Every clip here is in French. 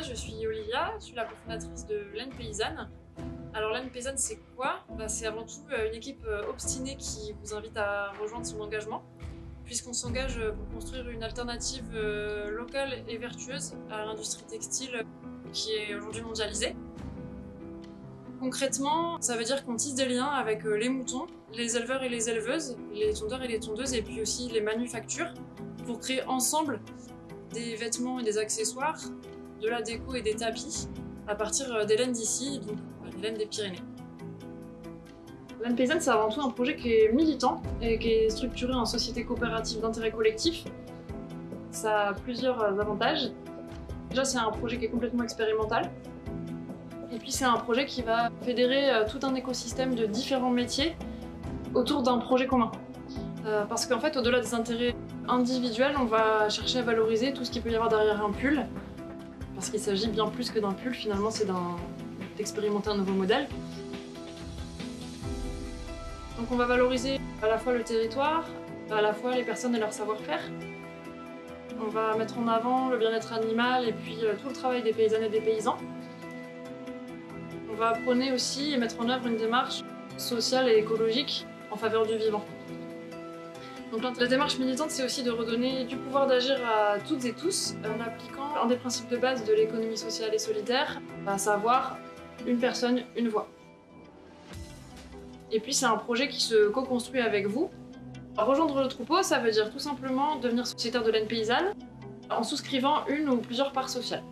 moi je suis Olivia, je suis la cofondatrice de Laines Paysannes. Alors Laines Paysannes c'est quoi? C'est avant tout une équipe obstinée qui vous invite à rejoindre son engagement, puisqu'on s'engage pour construire une alternative locale et vertueuse à l'industrie textile qui est aujourd'hui mondialisée. Concrètement, ça veut dire qu'on tisse des liens avec les moutons, les éleveurs et les éleveuses, les tondeurs et les tondeuses, et puis aussi les manufactures, pour créer ensemble des vêtements et des accessoires, de la déco et des tapis, à partir des laines d'ici, donc les laines des Pyrénées. Laines Paysannes, c'est avant tout un projet qui est militant et qui est structuré en société coopérative d'intérêt collectif. Ça a plusieurs avantages. Déjà, c'est un projet qui est complètement expérimental. Et puis c'est un projet qui va fédérer tout un écosystème de différents métiers autour d'un projet commun. Parce qu'en fait, au-delà des intérêts individuels, on va chercher à valoriser tout ce qu'il peut y avoir derrière un pull. Parce qu'il s'agit bien plus que d'un pull, finalement, c'est d'expérimenter un nouveau modèle. Donc on va valoriser à la fois le territoire, à la fois les personnes et leur savoir-faire. On va mettre en avant le bien-être animal et puis tout le travail des paysannes et des paysans. On va prôner aussi et mettre en œuvre une démarche sociale et écologique en faveur du vivant. Donc la démarche militante, c'est aussi de redonner du pouvoir d'agir à toutes et tous en appliquant un des principes de base de l'économie sociale et solidaire, à savoir une personne, une voix. Et puis c'est un projet qui se co-construit avec vous. Rejoindre le troupeau, ça veut dire tout simplement devenir sociétaire de laine paysanne en souscrivant une ou plusieurs parts sociales.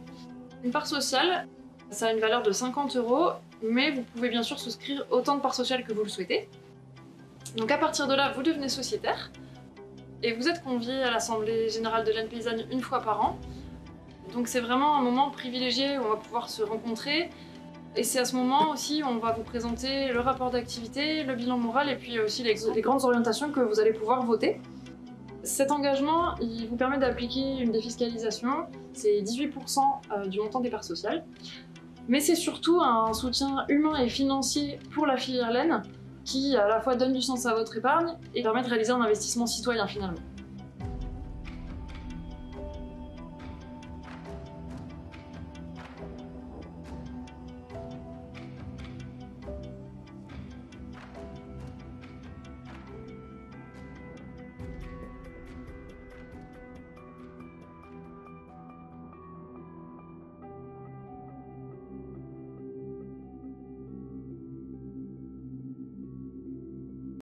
Une part sociale, ça a une valeur de 50 €, mais vous pouvez bien sûr souscrire autant de parts sociales que vous le souhaitez. Donc à partir de là, vous devenez sociétaire et vous êtes convié à l'Assemblée Générale de Laines Paysannes une fois par an. Donc c'est vraiment un moment privilégié où on va pouvoir se rencontrer. Et c'est à ce moment aussi où on va vous présenter le rapport d'activité, le bilan moral et puis aussi les grandes orientations que vous allez pouvoir voter. Cet engagement, il vous permet d'appliquer une défiscalisation, c'est 18 % du montant des parts sociales. Mais c'est surtout un soutien humain et financier pour la filière laine qui à la fois donne du sens à votre épargne et permet de réaliser un investissement citoyen finalement.